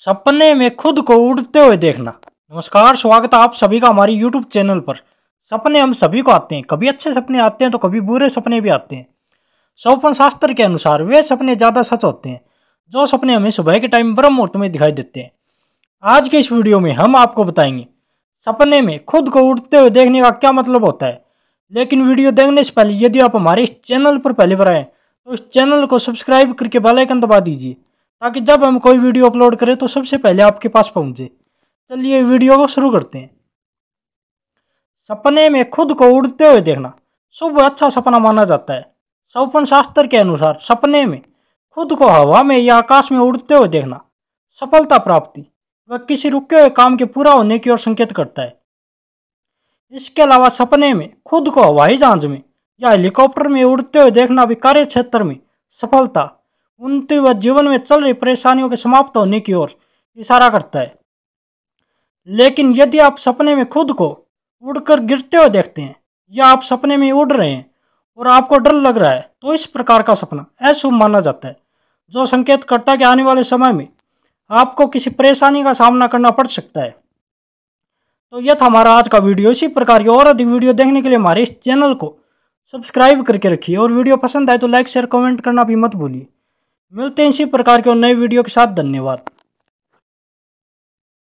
सपने में खुद को उड़ते हुए देखना। नमस्कार, स्वागत है आप सभी का हमारी YouTube चैनल पर। सपने हम सभी को आते हैं, कभी अच्छे सपने आते हैं तो कभी बुरे सपने भी आते हैं। स्वप्न शास्त्र के अनुसार वे सपने ज़्यादा सच होते हैं जो सपने हमें सुबह के टाइम ब्रह्म मुहूर्त में दिखाई देते हैं। आज के इस वीडियो में हम आपको बताएंगे सपने में खुद को उड़ते हुए देखने का क्या मतलब होता है। लेकिन वीडियो देखने से पहले यदि आप हमारे इस चैनल पर पहली बार आएँ तो इस चैनल को सब्सक्राइब करके बेल आइकन दबा दीजिए ताकि जब हम कोई वीडियो अपलोड करें तो सबसे पहले आपके पास पहुंचे। चलिए वीडियो को शुरू करते हैं। सपने में खुद को उड़ते हुए देखना शुभ अच्छा सपना माना जाता है। स्वप्न शास्त्र के अनुसार सपने में खुद को हवा में या आकाश में उड़ते हुए देखना सफलता प्राप्ति व किसी रुके हुए काम के पूरा होने की ओर संकेत करता है। इसके अलावा सपने में खुद को हवाई जहाज में या हेलीकॉप्टर में उड़ते हुए देखना भी कार्य क्षेत्र में सफलता, उन्नति व जीवन में चल रही परेशानियों के समाप्त होने की ओर इशारा करता है। लेकिन यदि आप सपने में खुद को उड़कर गिरते हुए देखते हैं या आप सपने में उड़ रहे हैं और आपको डर लग रहा है तो इस प्रकार का सपना अशुभ माना जाता है, जो संकेत करता है कि आने वाले समय में आपको किसी परेशानी का सामना करना पड़ सकता है। तो यह था हमारा आज का वीडियो। इसी प्रकार की और अधिक वीडियो देखने के लिए हमारे इस चैनल को सब्सक्राइब करके रखिए और वीडियो पसंद आए तो लाइक शेयर कमेंट करना भी मत भूलिए। मिलते हैं इसी प्रकार के और नए वीडियो के साथ। धन्यवाद।